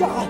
God.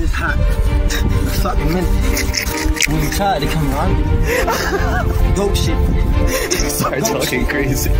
It's hot. It's fucking minute. I'm tired of coming on. Goat shit. Start talking crazy.